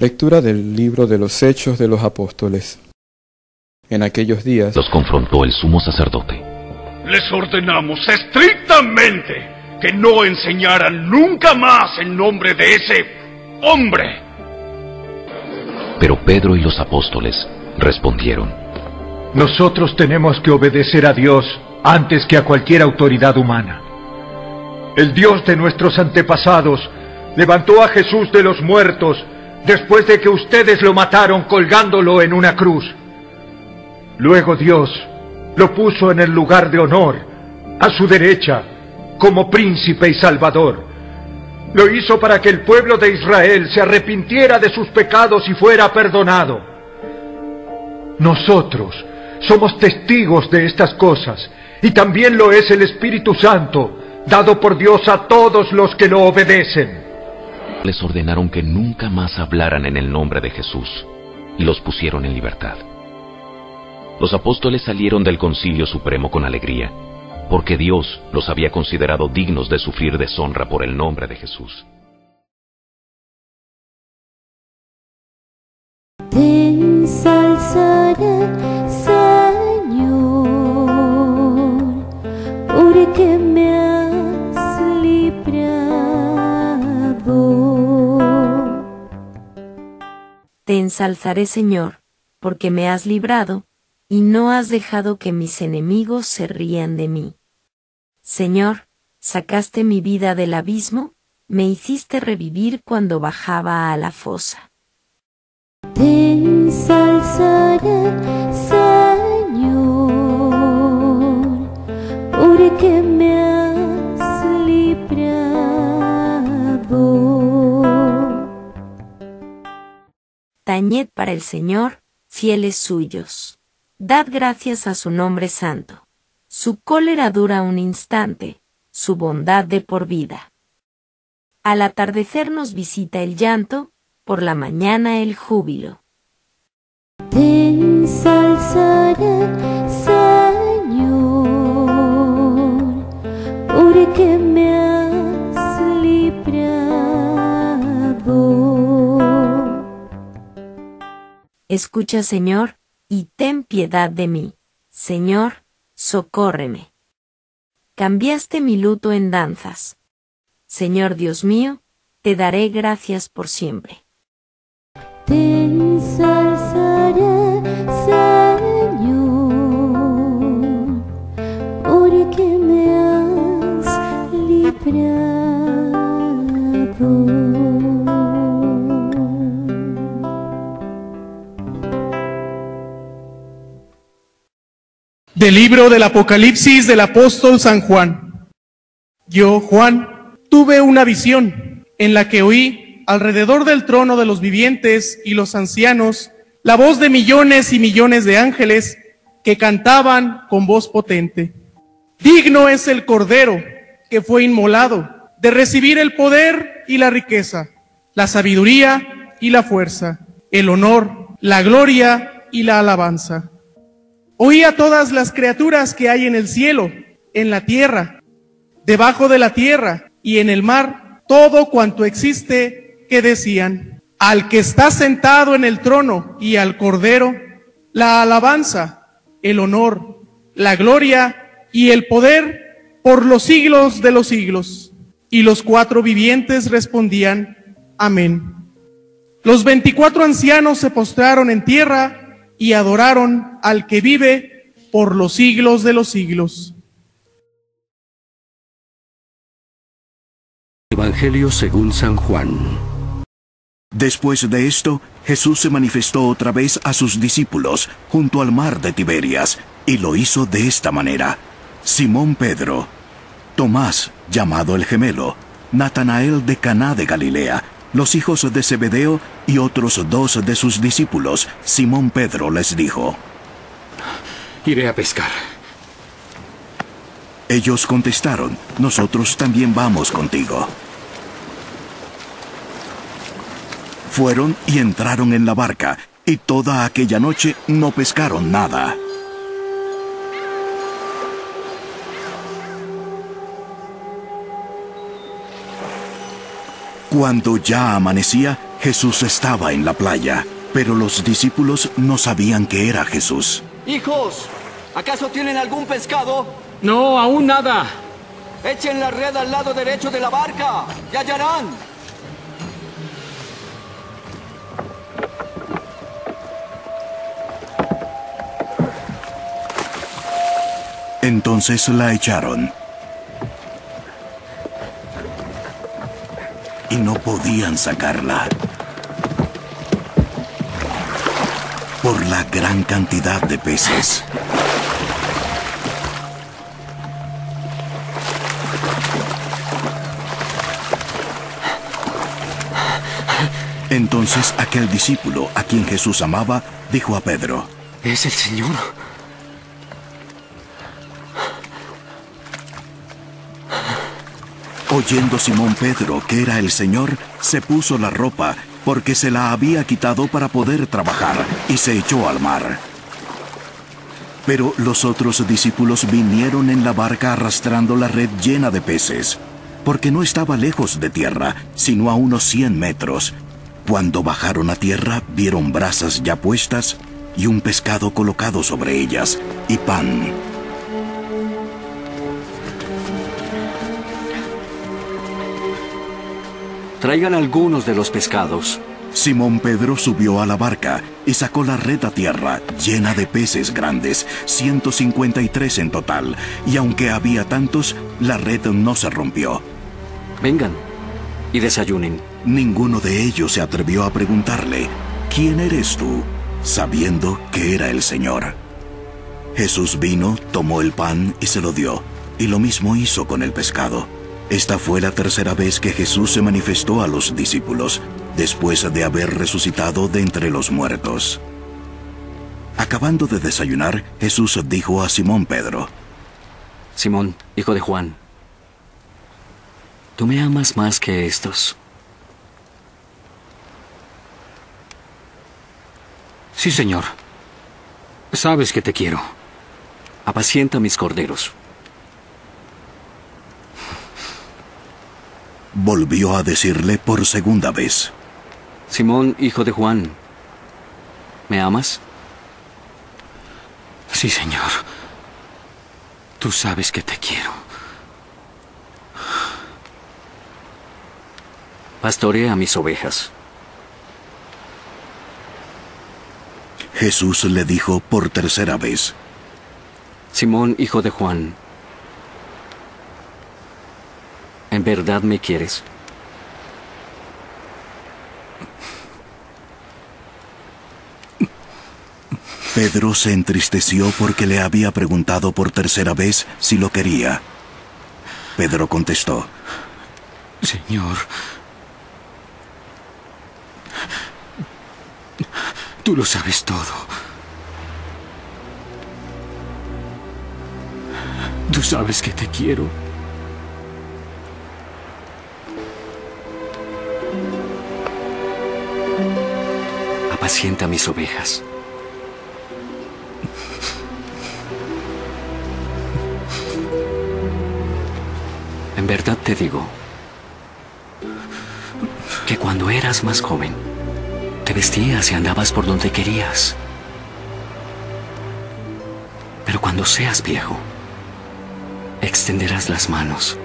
Lectura del libro de los Hechos de los Apóstoles. En aquellos días los confrontó el sumo sacerdote. Les ordenamos estrictamente que no enseñaran nunca más en nombre de ese hombre. Pero Pedro y los apóstoles respondieron: Nosotros tenemos que obedecer a Dios antes que a cualquier autoridad humana. El Dios de nuestros antepasados levantó a Jesús de los muertos después de que ustedes lo mataron colgándolo en una cruz. Luego Dios lo puso en el lugar de honor, a su derecha, como príncipe y salvador. Lo hizo para que el pueblo de Israel se arrepintiera de sus pecados y fuera perdonado. Nosotros somos testigos de estas cosas, y también lo es el Espíritu Santo, dado por Dios a todos los que lo obedecen. Les ordenaron que nunca más hablaran en el nombre de Jesús, y los pusieron en libertad. Los apóstoles salieron del Concilio Supremo con alegría, porque Dios los había considerado dignos de sufrir deshonra por el nombre de Jesús. Te ensalzaré, Señor, porque me has librado. Te ensalzaré, Señor, porque me has librado, y no has dejado que mis enemigos se rían de mí. Señor, sacaste mi vida del abismo, me hiciste revivir cuando bajaba a la fosa. Te ensalzaré, Señor, porque me has librado. Tañed para el Señor, fieles suyos. Dad gracias a su nombre santo. Su cólera dura un instante, su bondad de por vida. Al atardecer nos visita el llanto, por la mañana el júbilo. Te ensalzaré, Señor, porque me has librado. Escucha, Señor, y ten piedad de mí. Señor, socórreme. Cambiaste mi luto en danzas. Señor Dios mío, te daré gracias por siempre. Te ensalzaré, Señor, porque me has librado. Del libro del Apocalipsis del apóstol San Juan. Yo, Juan, tuve una visión en la que oí, alrededor del trono de los vivientes y los ancianos, la voz de millones y millones de ángeles que cantaban con voz potente: Digno es el Cordero que fue inmolado de recibir el poder y la riqueza, la sabiduría y la fuerza, el honor, la gloria y la alabanza. Oí a todas las criaturas que hay en el cielo, en la tierra, debajo de la tierra y en el mar, todo cuanto existe, que decían: Al que está sentado en el trono y al Cordero, la alabanza, el honor, la gloria y el poder por los siglos de los siglos. Y los cuatro vivientes respondían: Amén. Los 24 ancianos se postraron en tierra y adoraron al que vive por los siglos de los siglos. Evangelio según San Juan. Después de esto, Jesús se manifestó otra vez a sus discípulos junto al mar de Tiberias, y lo hizo de esta manera: Simón Pedro, Tomás, llamado el gemelo, Natanael de Caná de Galilea, los hijos de Zebedeo y otros dos de sus discípulos. Simón Pedro les dijo: Iré a pescar. Ellos contestaron: Nosotros también vamos contigo. Fueron y entraron en la barca, y toda aquella noche no pescaron nada. Cuando ya amanecía, Jesús estaba en la playa, pero los discípulos no sabían que era Jesús. Hijos, ¿acaso tienen algún pescado? No, aún nada. Echen la red al lado derecho de la barca, y hallarán. Entonces la echaron. Y no podían sacarla, por la gran cantidad de peces. Entonces aquel discípulo a quien Jesús amaba dijo a Pedro: ¿Es el Señor? Oyendo Simón Pedro que era el Señor, se puso la ropa, porque se la había quitado para poder trabajar, y se echó al mar. Pero los otros discípulos vinieron en la barca arrastrando la red llena de peces, porque no estaba lejos de tierra, sino a unos 100 metros. Cuando bajaron a tierra, vieron brasas ya puestas, y un pescado colocado sobre ellas, y pan. Traigan algunos de los pescados. Simón Pedro subió a la barca y sacó la red a tierra, llena de peces grandes, 153 en total, y aunque había tantos, la red no se rompió. Vengan y desayunen. Ninguno de ellos se atrevió a preguntarle: ¿Quién eres tú?, sabiendo que era el Señor. Jesús vino, tomó el pan y se lo dio, y lo mismo hizo con el pescado. Esta fue la tercera vez que Jesús se manifestó a los discípulos, después de haber resucitado de entre los muertos. Acabando de desayunar, Jesús dijo a Simón Pedro: Simón, hijo de Juan, ¿tú me amas más que estos? Sí, Señor. Sabes que te quiero. Apacienta mis corderos. Volvió a decirle por segunda vez: Simón, hijo de Juan, ¿me amas? Sí, Señor. Tú sabes que te quiero. Pastorea mis ovejas. Jesús le dijo por tercera vez: Simón, hijo de Juan, ¿en verdad me quieres? Pedro se entristeció porque le había preguntado por tercera vez si lo quería. Pedro contestó: Señor, tú lo sabes todo. Tú sabes que te quiero. Apacienta mis ovejas. En verdad te digo que cuando eras más joven, te vestías y andabas por donde querías. Pero cuando seas viejo, extenderás las manos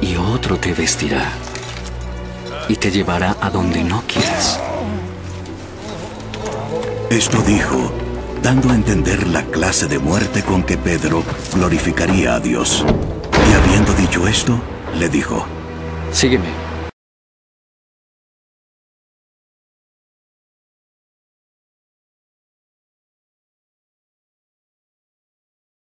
y otro te vestirá y te llevará a donde no quieras. Esto dijo, dando a entender la clase de muerte con que Pedro glorificaría a Dios. Y habiendo dicho esto, le dijo: Sígueme.